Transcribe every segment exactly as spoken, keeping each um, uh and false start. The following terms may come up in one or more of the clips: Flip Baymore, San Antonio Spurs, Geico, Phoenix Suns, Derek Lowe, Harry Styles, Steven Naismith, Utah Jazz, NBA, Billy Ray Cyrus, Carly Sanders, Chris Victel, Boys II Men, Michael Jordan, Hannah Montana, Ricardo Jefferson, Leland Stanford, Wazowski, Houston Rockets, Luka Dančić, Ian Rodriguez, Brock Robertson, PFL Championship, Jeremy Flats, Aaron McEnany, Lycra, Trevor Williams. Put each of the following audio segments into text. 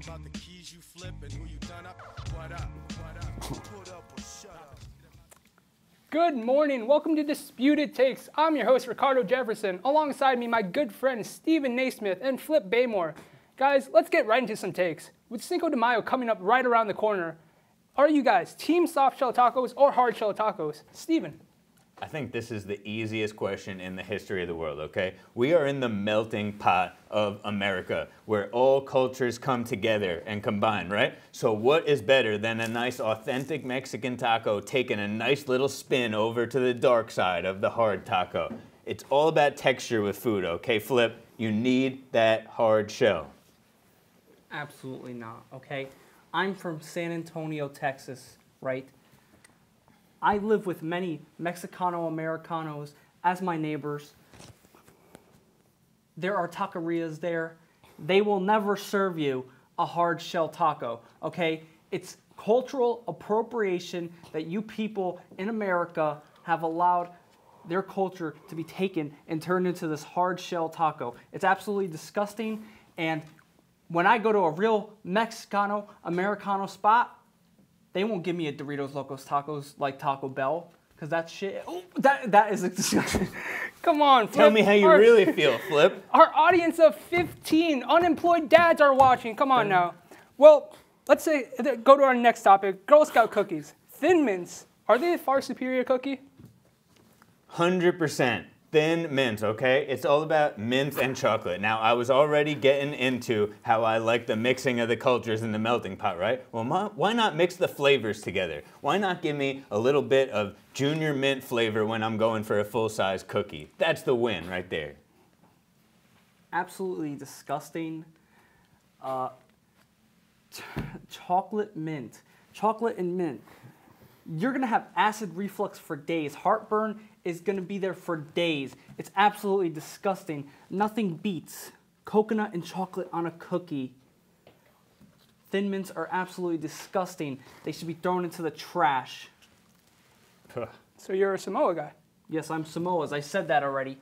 brag about the keys you flip and who you done up. What up? What up? Put up or shut up. Good morning. Welcome to Disputed Takes. I'm your host, Ricardo Jefferson. Alongside me, my good friends Steven Naismith and Flip Baymore. Guys, let's get right into some takes. With Cinco de Mayo coming up right around the corner, are you guys team soft shell tacos or hard shell tacos? Steven. I think this is the easiest question in the history of the world, okay? We are in the melting pot of America, where all cultures come together and combine, right? So what is better than a nice, authentic Mexican taco taking a nice little spin over to the dark side of the hard taco? It's all about texture with food, okay, Flip? You need that hard shell. Absolutely not, okay? I'm from San Antonio, Texas, right? I live with many Mexicano-Americanos as my neighbors. There are taquerias there. They will never serve you a hard shell taco, okay? It's cultural appropriation that you people in America have allowed their culture to be taken and turned into this hard shell taco. It's absolutely disgusting, and when I go to a real Mexicano-Americano spot, they won't give me a Doritos Locos Tacos like Taco Bell, because that shit, oh, that, that is a disgusting. Come on, Flip. Tell me how you our, really feel, Flip. Our audience of fifteen unemployed dads are watching. Come on now. Well, let's say, go to our next topic, Girl Scout cookies. Thin Mints, are they a far superior cookie? one hundred percent. Thin Mints, okay? It's all about mints and chocolate. Now, I was already getting into how I like the mixing of the cultures in the melting pot, right? Well, ma, why not mix the flavors together? Why not give me a little bit of junior mint flavor when I'm going for a full-size cookie? That's the win right there. Absolutely disgusting. Uh, ch chocolate mint. Chocolate and mint. You're gonna have acid reflux for days. Heartburn is gonna be there for days. It's absolutely disgusting. Nothing beats coconut and chocolate on a cookie. Thin Mints are absolutely disgusting. They should be thrown into the trash. So you're a Samoa guy? Yes, I'm Samoa's. I said that already.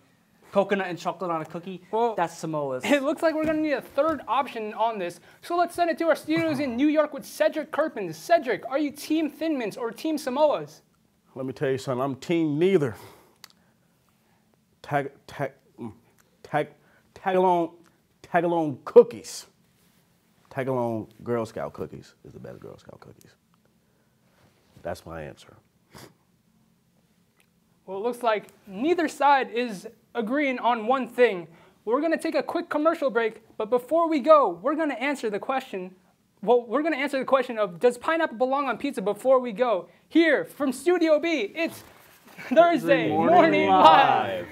Coconut and chocolate on a cookie, well, that's Samoa's. It looks like we're gonna need a third option on this. So let's send it to our studios in New York with Cedric Kirpens. Cedric, are you team Thin Mints or team Samoa's? Let me tell you, son, I'm team neither. Tag, tag, tag, tag along, tag along cookies. Tag along Girl Scout cookies is the best Girl Scout cookies. That's my answer. Well, it looks like neither side is agreeing on one thing. We're gonna take a quick commercial break, but before we go, we're gonna answer the question, well, we're gonna answer the question of, does pineapple belong on pizza before we go? Here, from Studio B, it's Thursday Morning, morning Live.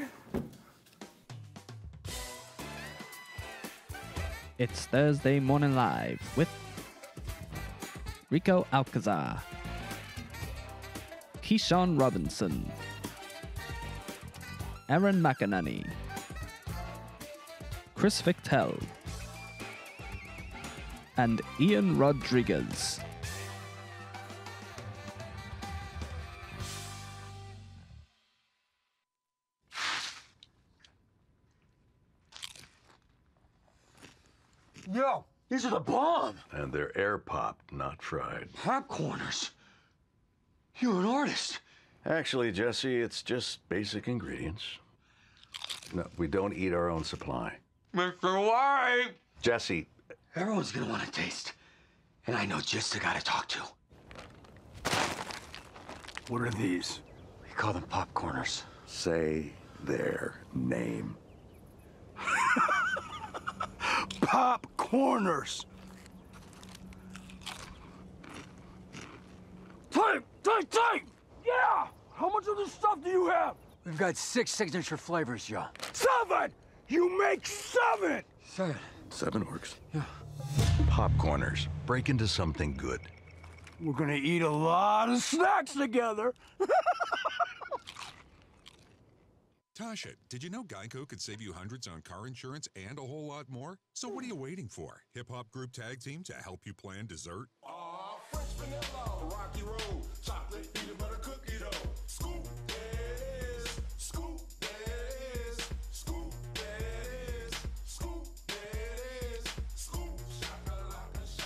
It's Thursday Morning Live with Rico Alcazar, Keyshawn Robinson, Aaron McEnany, Chris Victel, and Ian Rodriguez. Yo, these are the bomb! And they're air popped, not fried. Popcorners? You're an artist. Actually, Jesse, it's just basic ingredients. No, we don't eat our own supply. Mister White! Jesse. Everyone's gonna want a taste. And I know just the guy to talk to. What are these? We call them popcorners. Say their name. Popcorners! Type! Type! Type! Yeah! How much of this stuff do you have? We've got six signature flavors, y'all. Seven! You make seven! Seven. Seven works. Yeah. Popcorners. Break into something good. We're gonna eat a lot of snacks together. Tasha, did you know Geico could save you hundreds on car insurance and a whole lot more? So what are you waiting for? Hip-hop group tag team to help you plan dessert? Aw, fresh vanilla, rocky road, chocolate peanut butter cookie dough. Scoop this, scoop this, scoop this, scoop this, scoop. Shaka-laka,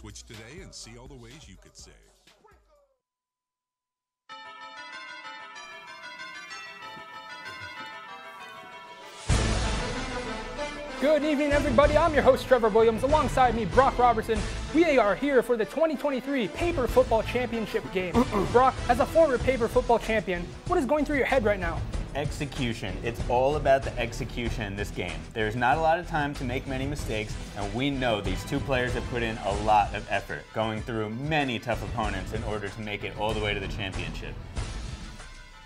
Switch today and see all the ways you could save. Good evening, everybody. I'm your host, Trevor Williams. Alongside me, Brock Robertson. We are here for the twenty twenty-three Paper Football Championship game. Brock, as a former Paper Football champion, what is going through your head right now? Execution. It's all about the execution in this game. There's not a lot of time to make many mistakes, and we know these two players have put in a lot of effort, going through many tough opponents in order to make it all the way to the championship.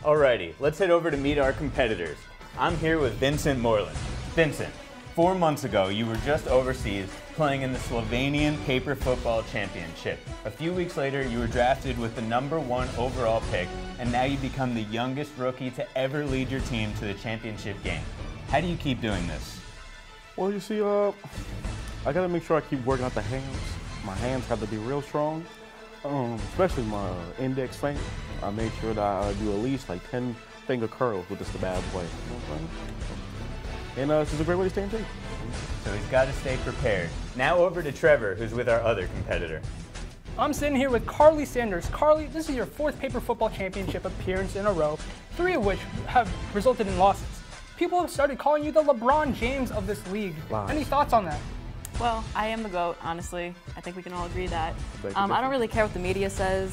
Alrighty, let's head over to meet our competitors. I'm here with Vincent Moreland. Vincent, four months ago you were just overseas playing in the Slovenian Paper Football Championship. A few weeks later, you were drafted with the number one overall pick, and now you become the youngest rookie to ever lead your team to the championship game. How do you keep doing this? Well, you see, uh, I gotta make sure I keep working out the hands. My hands have to be real strong, um, especially my index finger. I make sure that I do at least like ten finger curls with this the bad boy. And uh, this is a great way to stay in shape. So he's got to stay prepared. Now over to Trevor, who's with our other competitor. I'm sitting here with Carly Sanders. Carly, this is your fourth Paper Football Championship appearance in a row, three of which have resulted in losses. People have started calling you the LeBron James of this league. Wow. Any thoughts on that? Well, I am the GOAT, honestly. I think we can all agree that. Um, I don't really care what the media says.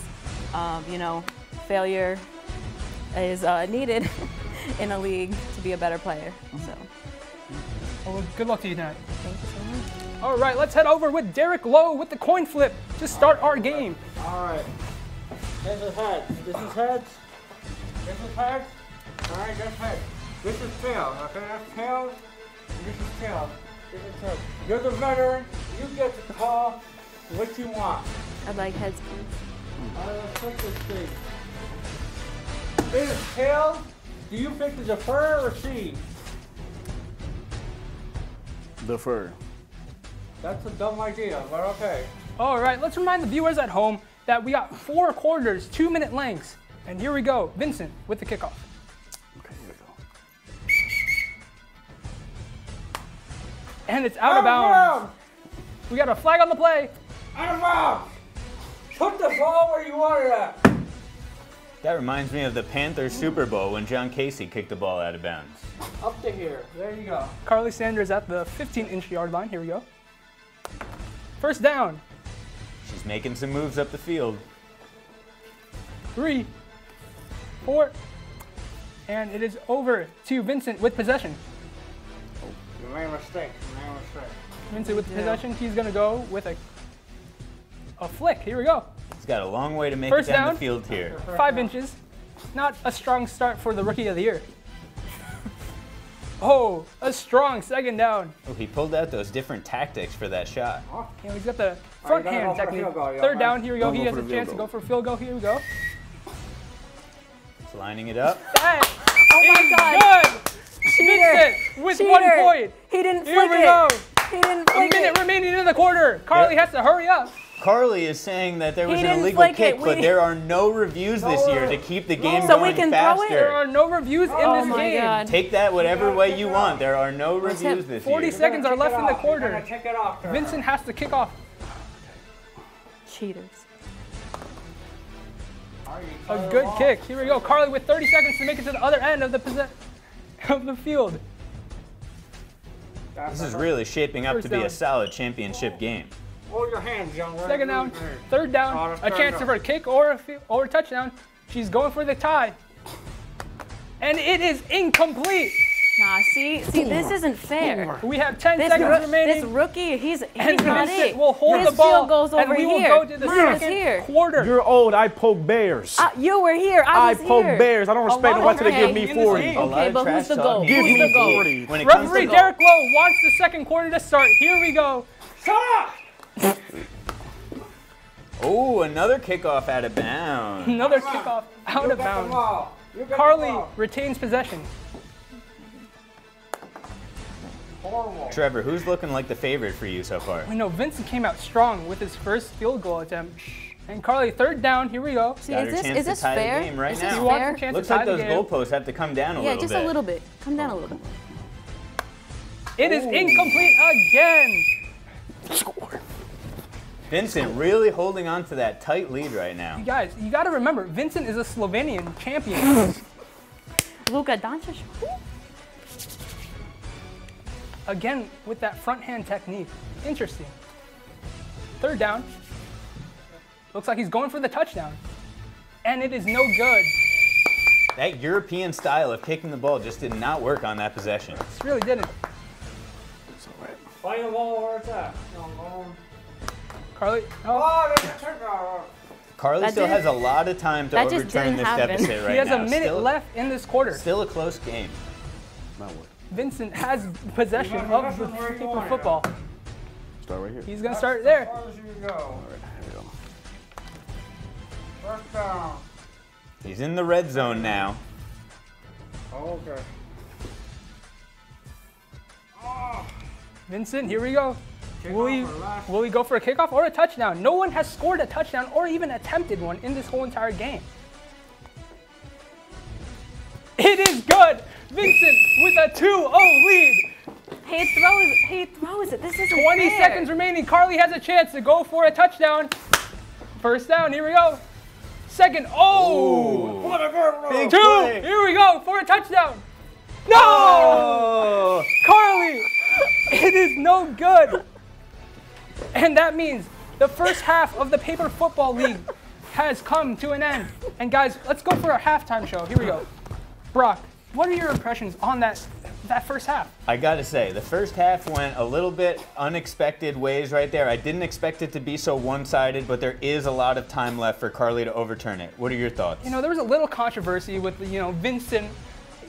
Um, you know, failure is uh, needed in a league to be a better player. So. Well, good luck to you tonight. Thank you so much. All right, let's head over with Derek Lowe with the coin flip to start our game. All right. This is heads. This is heads. This is heads. All right, that's heads. This is tail. Okay, that's tail. This is tail. This is tail. You're the veteran. You get to call what you want. I'd like heads, please. All right, let's pick this thing. This is tail. Do you pick the defer or receive? Defer. That's a dumb idea, but okay. All right, let's remind the viewers at home that we got four quarters, two minute lengths. And here we go, Vincent with the kickoff. Okay, here we go. And it's out, out of bounds. bounds. We got a flag on the play. Out of bounds. Put the ball where you want it at. That reminds me of the Panthers Super Bowl when John Casey kicked the ball out of bounds. Up to here. There you go. Carly Sanders at the fifteen inch yard line. Here we go. First down. She's making some moves up the field. Three, four, and it is over to Vincent with possession. You made a mistake. You made a mistake. Vincent with yeah. possession. He's going to go with a, a flick. Here we go. He's got a long way to make First it down, down the field here. Five inches. Not a strong start for the Rookie of the Year. Oh, a strong second down. Oh, he pulled out those different tactics for that shot. Yeah, he's got the front right, hand technique. Goal, Third down, here we go. He has a chance goal. to go for a field goal. Here we go. He's lining it up. That oh my is God. good. Vincent with Cheater. one point. He didn't here flick we it. Go. He didn't flick it. A minute it. remaining in the quarter. Carly yep. has to hurry up. Carly is saying that there was an illegal kick, but there are no reviews this year to keep the game going faster. There are no reviews in this game. Take that whatever way you want. There are no reviews this year. forty seconds are left in the quarter. Vincent has to kick off. Cheaters. A good kick. Here we go. Carly with thirty seconds to make it to the other end of the of the field. This is really shaping up to be a solid championship game. Hold your hands, young lady. Second down, third down, a chance for a kick or a, or a touchdown. She's going for the tie. And it is incomplete. Nah, see, see, this isn't fair. We have ten this seconds remaining. This rookie, he's, he's and not it. We'll hold His the ball, goes over and we will here. go to the Mine second here. quarter. You're old. I poke bears. Uh, you were here. I was I poke here. bears. I don't respect them. Why did they give me forty? Okay, okay, but who's the goal? Give who's me forty. forty. Referee Derek Lowe wants the second quarter to start. Here we go. Shut up! Oh, another kickoff out of bounds. Another kickoff out you of bounds. Carly retains possession. Horrible. Trevor, who's looking like the favorite for you so far? I know Vincent came out strong with his first field goal attempt. And Carly, third down. Here we go. See, is this, is this fair? Game right is this now. fair? Chance Looks to like those goalposts have to come down a yeah, little bit. Yeah, just a little bit. Come down a little bit. It is Ooh. incomplete again. Score. Vincent really holding on to that tight lead right now. You guys, you got to remember, Vincent is a Slovenian champion. Luka Dančić. Again, with that front hand technique. Interesting. Third down. Looks like he's going for the touchdown. And it is no good. That European style of kicking the ball just did not work on that possession. It really didn't. It's all right. Find the ball where it's at. Carly. Oh, there's a turnover. Carly that still has a lot of time to overturn this happen. deficit right now. He has now. a minute still, left in this quarter. Still a close game. Vincent has possession of the paper football. Start right here. He's going to start there. As you go. All right, here you go. First down. He's in the red zone now. Oh, okay. Oh. Vincent, here we go. Will we, will we go for a kickoff or a touchdown? No one has scored a touchdown or even attempted one in this whole entire game. It is good. Vincent with a two oh lead. He throws, he throws it. This is twenty fair. Seconds remaining. Carly has a chance to go for a touchdown. First down. Here we go. Second. Oh, what a good run. Big two. Play. Here we go for a touchdown. No, oh. Carly. It is no good. And that means the first half of the Paper Football League has come to an end. And guys, let's go for our halftime show. Here we go. Brock, what are your impressions on that, that first half? I gotta say, the first half went a little bit unexpected ways right there. I didn't expect it to be so one-sided, but there is a lot of time left for Carly to overturn it. What are your thoughts? You know, there was a little controversy with, you know, Vincent.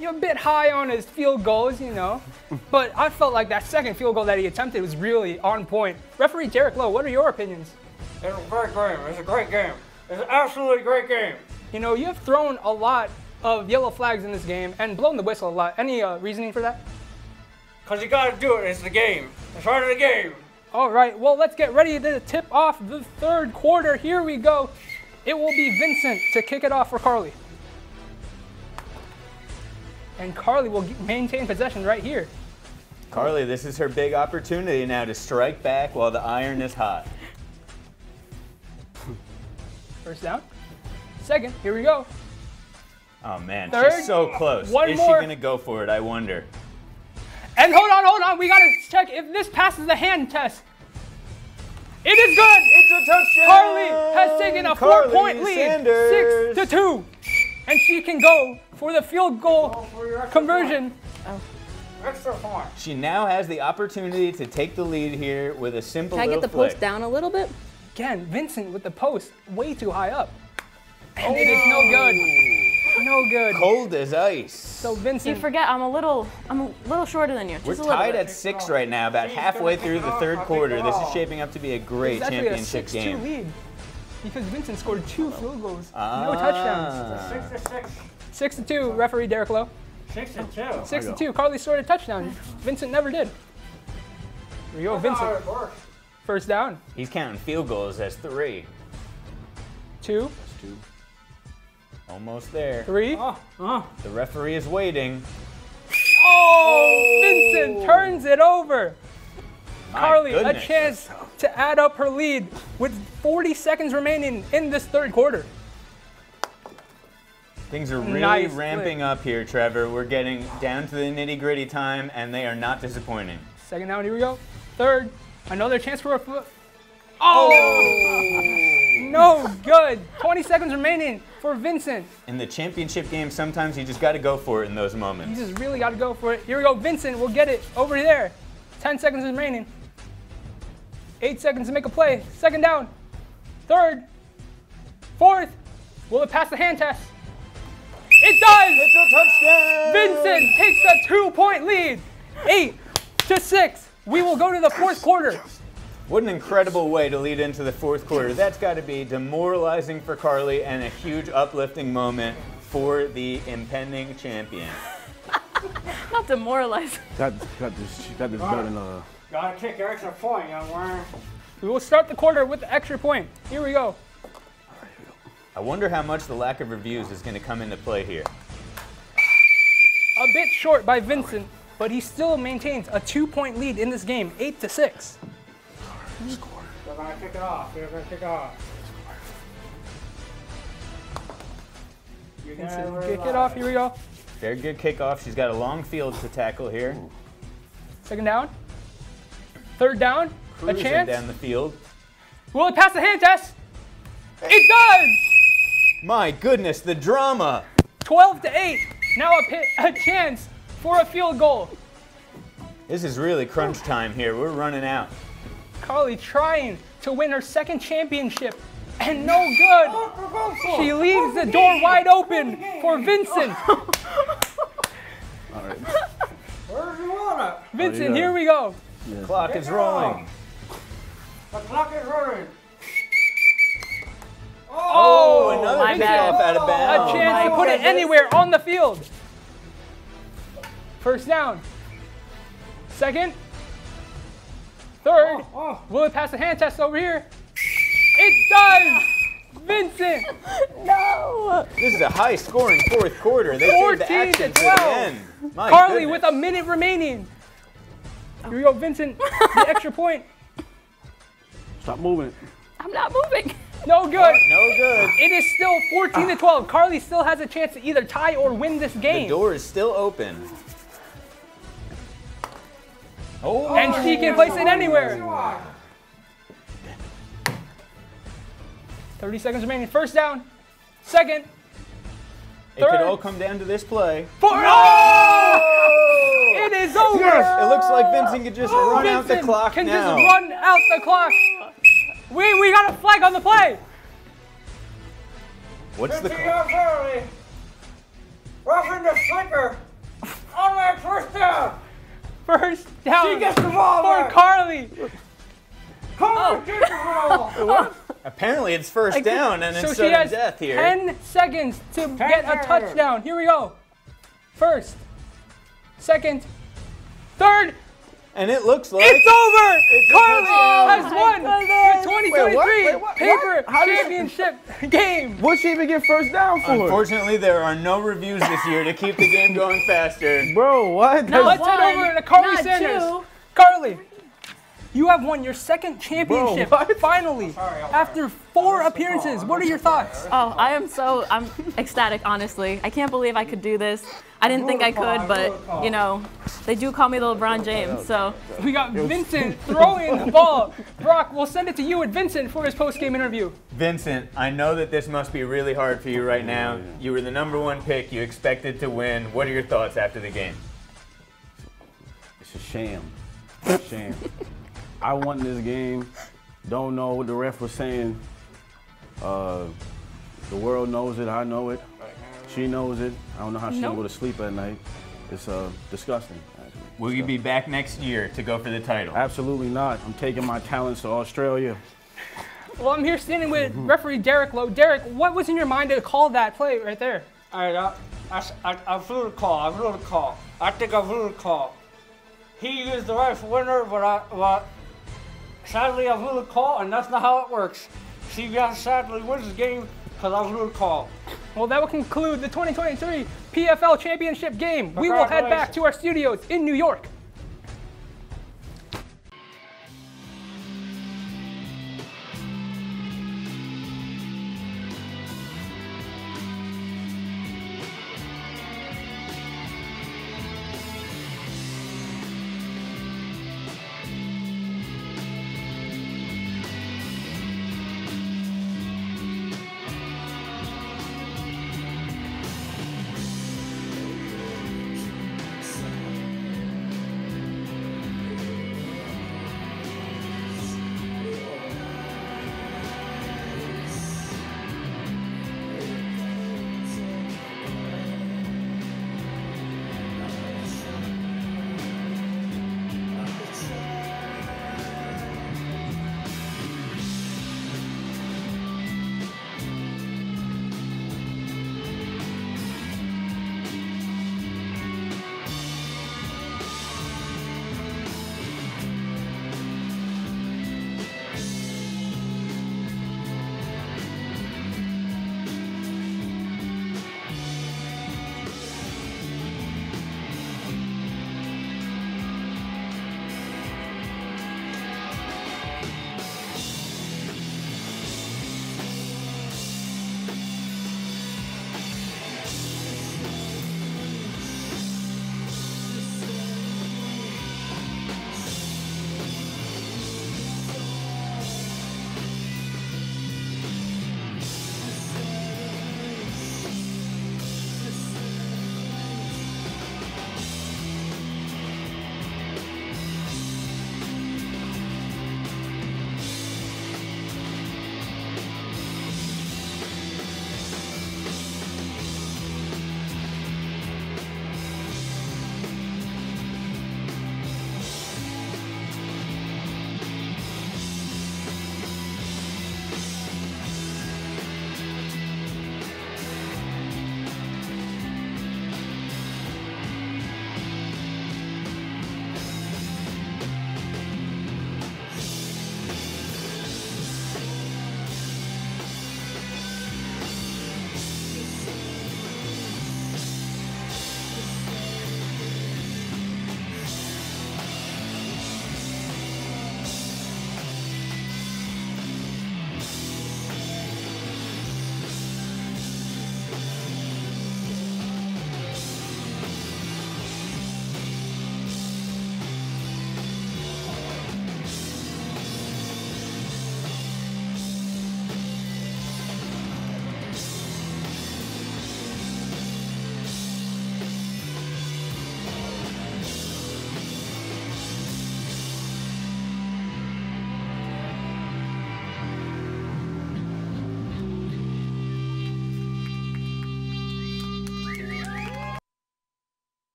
You're a bit high on his field goals, you know. But I felt like that second field goal that he attempted was really on point. Referee Derek Lowe, what are your opinions? It was a great game. It's a great game. It's an absolutely great game. You know, you've thrown a lot of yellow flags in this game and blown the whistle a lot. Any uh, reasoning for that? Because you got to do it. It's the game. It's part of the game. All right. Well, let's get ready to tip off the third quarter. Here we go. It will be Vincent to kick it off for Carly. And Carly will maintain possession right here. Carly, this is her big opportunity now to strike back while the iron is hot. First down. Second. Here we go. Oh, man. Third. She's so close. One is more. She going to go for it? I wonder. And hold on, hold on. We got to check if this passes the hand test. It is good. It's a touchdown. Carly has taken a four-point lead. Sanders. Six to two. And she can go for the field goal oh, conversion. Oh. She now has the opportunity to take the lead here with a simple Can I get the flick. post down a little bit? Again, Vincent with the post way too high up. And oh. it is no good. No good. Cold as ice. So Vincent. You forget I'm a little I'm a little shorter than you. Just We're a tied bit. at six right now, about She's halfway through the third quarter. This is shaping up to be a great championship a game. Lead. Because Vincent scored two field goals, ah. no touchdowns. Six to six. Six to two, referee Derek Lowe. Six to two. Six to two. Carly scored a touchdown. Vincent never did. Here you go, Vincent. First down. He's counting field goals as three. Two. That's two. Almost there. Three. Oh, oh. The referee is waiting. Oh! Vincent turns it over. My Carly, goodness. a chance to add up her lead with forty seconds remaining in this third quarter. Things are really nice ramping play. up here, Trevor. We're getting down to the nitty-gritty time, and they are not disappointing. Second down, here we go. Third, another chance for a foot. Oh! oh! No good. twenty seconds remaining for Vincent. In the championship game, sometimes you just got to go for it in those moments. You just really got to go for it. Here we go, Vincent. We'll get it over there. ten seconds remaining. Eight seconds to make a play. Second down. Third. Fourth. Will it pass the hand test? It does! It's a touchdown! Vincent takes a two-point lead. Eight to six. We will go to the fourth quarter. What an incredible way to lead into the fourth quarter. That's got to be demoralizing for Carly and a huge uplifting moment for the impending champion. Not demoralizing. Got, got this, got this better than uh, Gotta kick your extra point, young man. We will start the quarter with the extra point. Here we go. I wonder how much the lack of reviews is going to come into play here. A bit short by Vincent, but he still maintains a two-point lead in this game, eight to six. Score. we're gonna kick it off. We're gonna kick it off. You guys kick it off. Here we go. Very good kickoff. She's got a long field to tackle here. Ooh. Second down. Third down. Cruising a chance down the field. Will it pass the hand test? It does. My goodness, the drama. twelve to eight. Now a, pit, a chance for a field goal. This is really crunch time here. We're running out. Carly trying to win her second championship, and no good. She leaves the door wide open for Vincent. All right. Where's you want it? Vincent, here we go. The clock is rolling. The clock is rolling. Oh, oh, another tap out of bounds. A chance to put it anywhere on the field. First down. Second. Third. Oh, oh. Will it pass the hand test over here? It does! Vincent! No! This is a high scoring fourth quarter. They saved the action to the end. My Carly goodness. With a minute remaining. Here we go, Vincent. The extra point. Stop moving. I'm not moving. No good. Oh, no good. It is still fourteen to twelve. Carly still has a chance to either tie or win this game. The door is still open. Oh, and she can place it anywhere. thirty seconds remaining. First down. Second. Third. It could all come down to this play. Four. Oh! It is over. Yes. It looks like Vincent can just oh, run Vincent out the clock can now. Can just run out the clock. We, we got a flag on the play. What's the call? Roughing the slicker. All the way first down. First down. She gets the ball for right. Carly. Carly oh. gets the ball. Apparently it's first like, down and so it's sudden death here. ten seconds to ten get a touchdown. Here we go. First. Second. Third. And it looks like it's over. It's Carly has won the twenty twenty-three wait, wait, Paper what? Championship game. What'd she even get first down for? Unfortunately, there are no reviews this year to keep the game going faster. Bro, what? Now That's let's one, head over to Carly Sanders. Two. Carly, you have won your second championship, Bro, finally, I'm sorry, I'm after four appearances. What are your thoughts? Oh, I am so I'm ecstatic, honestly. I can't believe I could do this. I didn't think I could, but, you know, they do call me the LeBron James, so. We got Vincent throwing the ball. Brock, we'll send it to you and Vincent for his post-game interview. Vincent, I know that this must be really hard for you right now. You were the number one pick. You expected to win. What are your thoughts after the game? It's a sham. It's a sham. I won this game. Don't know what the ref was saying. Uh, the world knows it. I know it. She knows it. I don't know how she nope. can go to sleep at night. It's uh, disgusting. Actually. Will you be back next year to go for the title? Absolutely not. I'm taking my talents to Australia. Well, I'm here standing with referee Derek Lowe. Derek, what was in your mind to call that play right there? All right, I, I, I flew the call. I flew the call. I think I flew the call. He used the right winner, but I. But sadly, I blew the call, and that's not how it works. She got sadly wins the game because I blew the call. Well, that will conclude the twenty twenty-three P F L Championship game. We will head back to our studios in New York.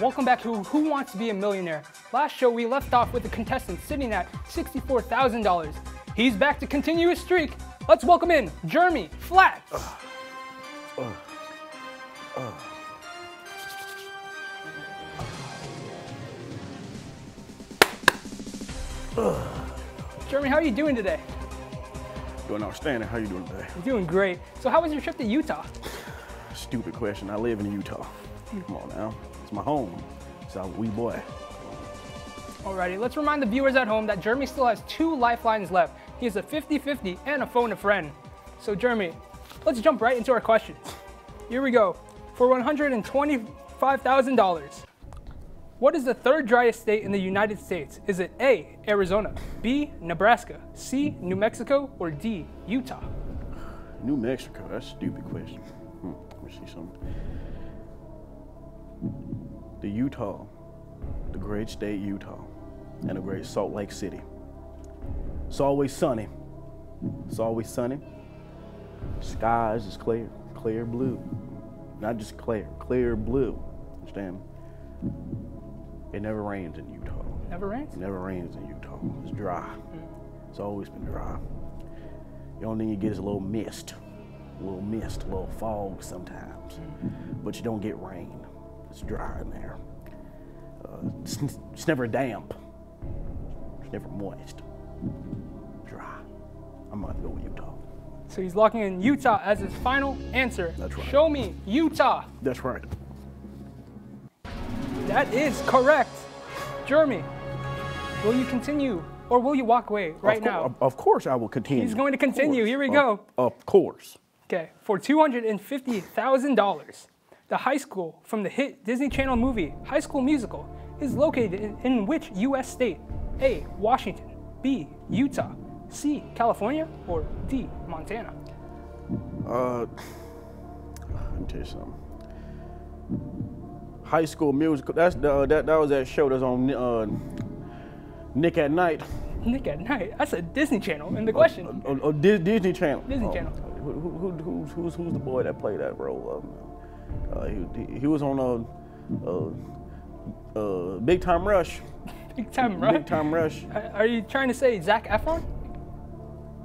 Welcome back to Who Wants to Be a Millionaire? Last show we left off with a contestant sitting at sixty-four thousand dollars. He's back to continue his streak. Let's welcome in Jeremy Flat. Uh, uh, uh. Jeremy, how are you doing today? Doing outstanding. How are you doing today? I'm doing great. So how was your trip to Utah? Stupid question. I live in Utah. Come on now. It's my home. It's our wee boy. Alrighty, let's remind the viewers at home that Jeremy still has two lifelines left. He has a fifty fifty and a phone a friend. So Jeremy, let's jump right into our questions. Here we go. For one hundred twenty-five thousand dollars. What is the third driest state in the United States? Is it A, Arizona, B, Nebraska, C, New Mexico, or D, Utah? New Mexico, that's a stupid question. Hmm, let me see something. The Utah, the great state Utah, and the great Salt Lake City. It's always sunny. It's always sunny. Skies is clear, clear blue. Not just clear, clear blue, understand? It never rains in Utah. Never rains? It never rains in Utah. It's dry. Mm. It's always been dry. The only thing you get is a little mist. A little mist, a little fog sometimes. Mm. But you don't get rain. It's dry in there. Uh, it's, it's never damp. It's never moist. Dry. I'm about to go with Utah. So he's locking in Utah as his final answer. That's right. Show me Utah. That's right. That is correct. Jeremy, will you continue or will you walk away right now? Of course I will continue. He's going to continue. Here we go. Of course. Okay. For two hundred fifty thousand dollars, the high school from the hit Disney Channel movie High School Musical is located in, in which U S state? A, Washington, B, Utah, C, California, or D, Montana? Uh, let me tell you something. High School Musical. That's the, that that was that show that's on uh, Nick at Night. Nick at Night. That's a Disney Channel. In the question. Oh, oh, oh Di Disney Channel. Disney oh. Channel. Who, who, who, who's who's the boy that played that role? Um, uh, he, he was on a uh, uh, Big Time Rush. Big Time Rush. Big Time Rush. Are you trying to say Zac Efron?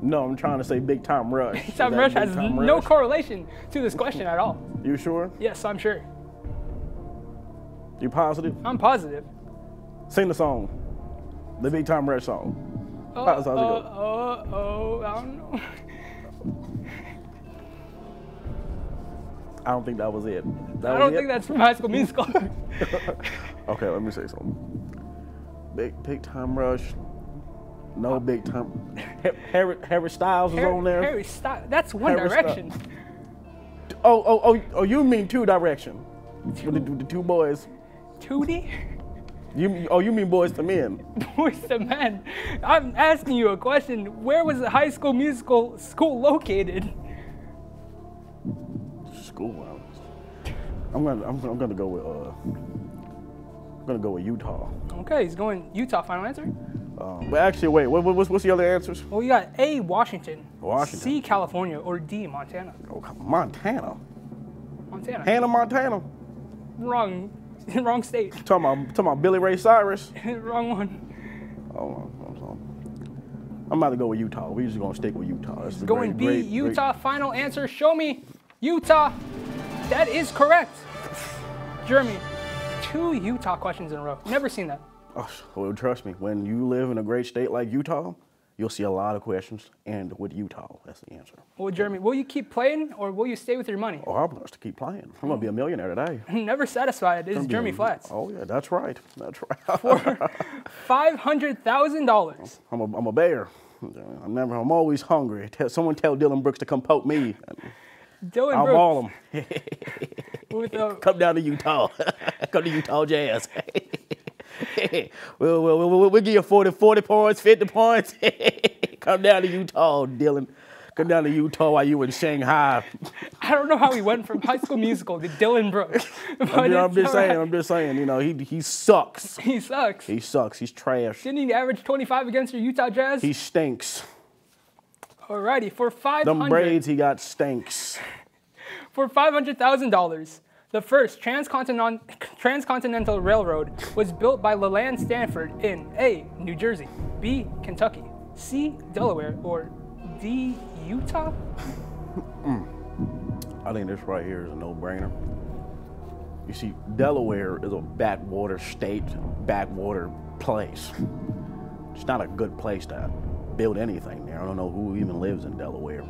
No, I'm trying to say Big Time Rush. Big Time Rush Big has Time no Rush? correlation to this question at all. You sure? Yes, I'm sure. You positive? I'm positive. Sing the song, the Big Time Rush song. Oh, how's, how's oh, oh, oh, I don't know. I don't think that was it. That I don't was think it? That's from High School Musical. Okay, let me say something. Big, Big Time Rush. No, Big Time. Harry, Harry Styles was Harry, on there. Harry Styles. That's One Harry Direction. St oh, oh, oh, oh! You mean Two Direction? Two. The, the two boys. Tootie? You, oh, you mean Boys to Men. Boys to Men. I'm asking you a question. Where was the High School Musical school located? School. I'm gonna, I'm, I'm gonna go with, uh, I'm gonna go with Utah. Okay, he's going Utah. Final answer. Um, but actually, wait. What, what's, what's the other answers? Well, you got A, Washington. Washington. C, California, or D, Montana. Oh, Montana. Montana. Hannah Montana. Wrong, wrong state. Talking about, talking about Billy Ray Cyrus. Wrong one. Hold on, hold on. I'm about to go with Utah. We're just gonna stick with Utah. That's going B, Utah. Great. Final answer. Show me Utah. That is correct. Jeremy, two Utah questions in a row. Never seen that. Oh, well, trust me. When you live in a great state like Utah, you'll see a lot of questions, and with Utah, that's the answer. Well, Jeremy, will you keep playing, or will you stay with your money? Oh, I'm going to keep playing. I'm going to be a millionaire today. Never satisfied. This is Jeremy Flats. Oh, yeah, that's right. That's right. For five hundred thousand dollars. I'm a, I'm a bear. I'm, never, I'm always hungry. Tell, someone tell Dylan Brooks to come poke me. Dylan I'll Brooks. I'll ball him. With a... Come down to Utah. Come to Utah Jazz. we'll, we'll, we'll, we'll give you forty, forty points, fifty points. Come down to Utah, Dylan. Come down to Utah while you in Shanghai. I don't know how he went from High School Musical to Dylan Brooks. I'm, you know, I'm just right. saying, I'm just saying, you know, he, he sucks. He sucks. He sucks. He's trash. Didn't he average twenty-five against your Utah Jazz? He stinks. Alrighty, for five hundred. Them braids he got stinks. For five hundred thousand dollars. The first transcontinental, transcontinental railroad was built by Leland Stanford in A, New Jersey, B, Kentucky, C, Delaware, or D, Utah? Mm. I think this right here is a no-brainer. You see, Delaware is a backwater state, backwater place. It's not a good place to build anything there. I don't know who even lives in Delaware.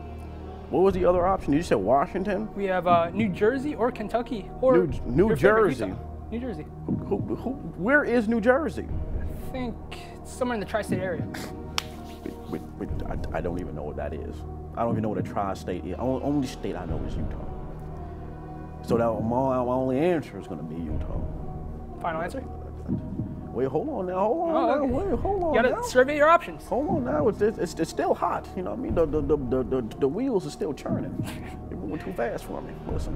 What was the other option? You said Washington? We have uh, New Jersey or Kentucky or New, New Jersey. New Jersey. Who, who, who, where is New Jersey? I think it's somewhere in the tri-state area. Wait, wait, I, I don't even know what that is. I don't even know what a tri-state is. The only state I know is Utah. So that my, my only answer is going to be Utah. Final answer? Wait, hold on now, hold on oh, now, okay. wait, hold on You gotta now. survey your options. Hold on now, it's, it's, it's still hot, you know what I mean? The, the, the, the, the wheels are still churning. They're moving too fast for me, listen.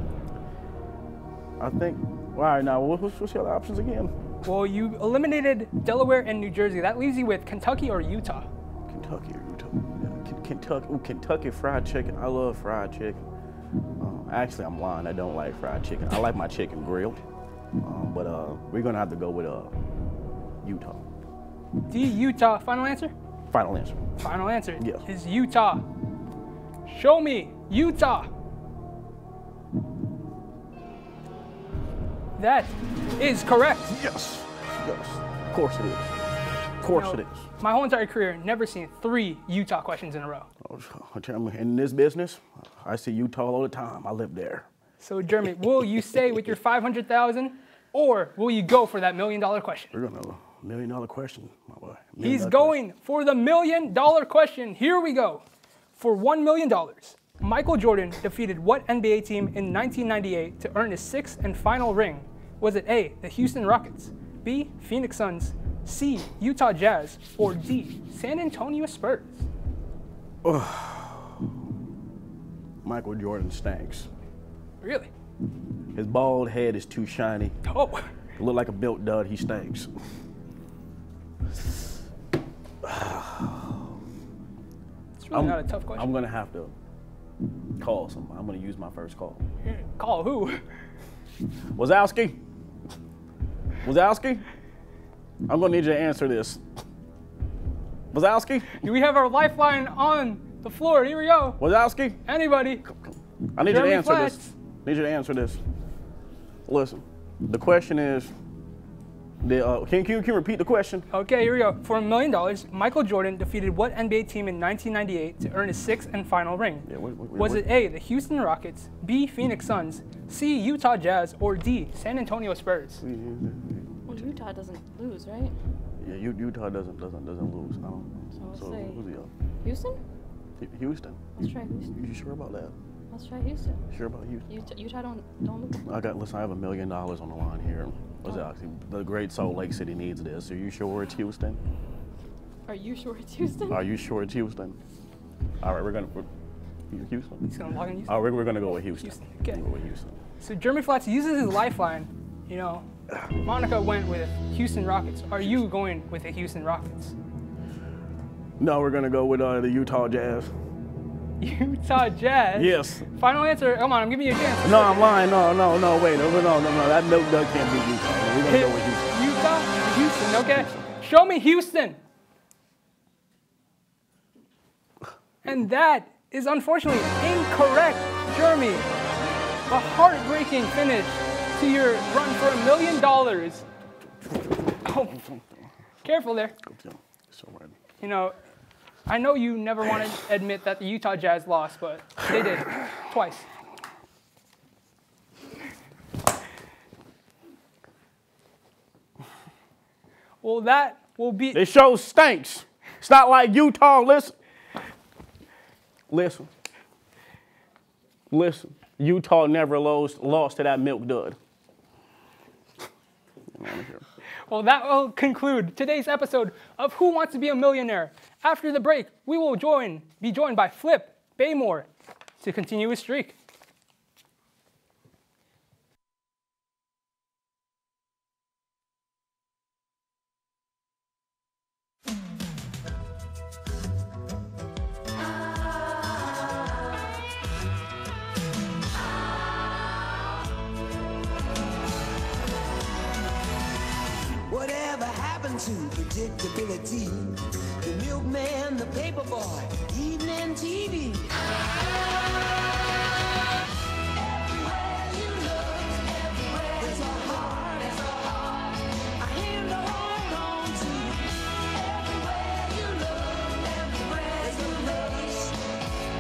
I think, all right, now, what's, what's the other options again? Well, you eliminated Delaware and New Jersey. That leaves you with Kentucky or Utah. Kentucky or Utah. Yeah, Kentucky, ooh, Kentucky fried chicken. I love fried chicken. Um, actually, I'm lying, I don't like fried chicken. I like my chicken grilled, um, but uh, we're gonna have to go with, uh, Utah. D, Utah. Final answer? Final answer. Final answer yes. is Utah. Show me Utah. That is correct. Yes. Yes. Of course it is. Of course you know, it is. My whole entire career, never seen three Utah questions in a row. Oh, in this business, I see Utah all the time. I live there. So, Jeremy, will you stay with your five hundred thousand dollars or will you go for that million dollar question? We're going to. Million dollar question, my boy. Million He's going question. for the million dollar question. Here we go. For one million dollars, Michael Jordan defeated what N B A team in nineteen ninety-eight to earn his sixth and final ring? Was it A, the Houston Rockets, B, Phoenix Suns, C, Utah Jazz, or D, San Antonio Spurs? Oh. Michael Jordan stinks. Really? His bald head is too shiny. Oh. It look like a built dud, he stinks. It's really I'm, not a tough question. I'm gonna have to call someone. I'm gonna use my first call. Call who? Wazowski. Wazowski. I'm gonna need you to answer this. Wazowski. Do we have our lifeline on the floor? Here we go. Wazowski. Anybody? I need Jeremy you to answer Flats. this. I need you to answer this. Listen, the question is. The, uh, can, can, you, can you repeat the question? Okay, here we go. For a million dollars, Michael Jordan defeated what N B A team in nineteen ninety-eight to earn his sixth and final ring? Yeah, wait, wait, Was wait. it A, the Houston Rockets, B, Phoenix Suns, C, Utah Jazz, or D, San Antonio Spurs? Well, Utah doesn't lose, right? Yeah, U Utah doesn't doesn't doesn't lose. I don't. So, I'll so say who's the other? Houston? Houston. Let's try Houston. You sure about that? Let's try Houston. Sure about Houston? Utah, Utah don't don't lose. I got. Listen, I have a million dollars on the line here. The great Salt Lake City needs this. Are you sure it's Houston? Are you sure it's Houston? Are you sure it's Houston? All right, we're gonna we're, Houston. He's gonna log in Houston. All right, we're gonna go with Houston. Houston. Okay. We'll go with Houston. So Jeremy Flats uses his lifeline. You know, Monica went with Houston Rockets. Are you going with the Houston Rockets? No, we're gonna go with uh, the Utah Jazz. Utah Jazz? Yes. Final answer? Come on, I'm giving you a chance. Let's no, I'm lying. No, no, no, wait. No, no, no, no. That milk duck can't be Utah. We're going to go with Houston. Utah? Houston, okay. Show me Houston. And that is unfortunately incorrect, Jeremy. A heartbreaking finish to your run for a million dollars. Oh, careful there. You know, I know you never want to admit that the Utah Jazz lost, but they did, twice. Well, that will be- This show stinks. It's not like Utah, listen. Listen. Listen, Utah never lost, lost to that milk dud. Well, that will conclude today's episode of Who Wants to Be a Millionaire? After the break, we will join, be joined by Flip Baymore to continue his streak. happened to predictability? The milkman, the paperboy, evening T V. Everywhere you look, everywhere there's a heart, there's a heart. I am the hold on to. Everywhere you look, everywhere there's a place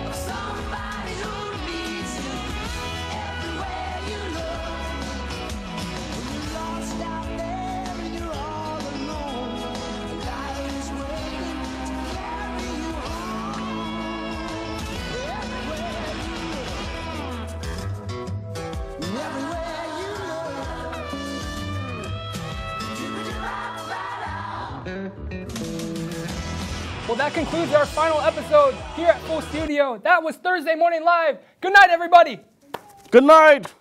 of somebody who needs you. Everywhere you look, when you're lost out there. Well, that concludes our final episode here at Full Studio. That was Thursday Morning Live. Good night, everybody. Good night.